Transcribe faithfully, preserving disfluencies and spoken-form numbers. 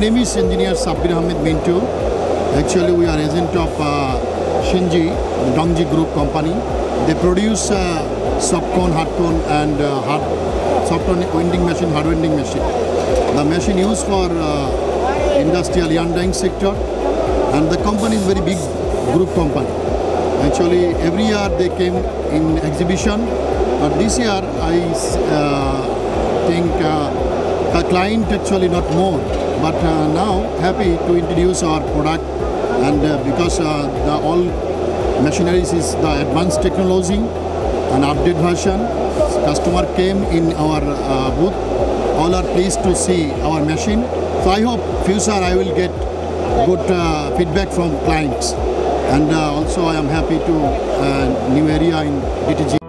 name is Engineer Subbir Ahmed Minto. Actually, we are agent of uh, Shinji, Dongji Group Company. They produce uh, soft cone, hard cone, and uh, hard soft cone winding machine, hard winding machine. The machine used for uh, industrial yarn dyeing sector, and the company is very big group company. Actually, every year they came in exhibition, but this year I uh, think uh, the client actually not more, but uh, now happy to introduce our product, and uh, because uh, the all machineries is the advanced technology, an update version. Customer came in our uh, booth, all are pleased to see our machine. So I hope future I will get good uh, feedback from clients, and uh, also I am happy to uh, new area in D T G.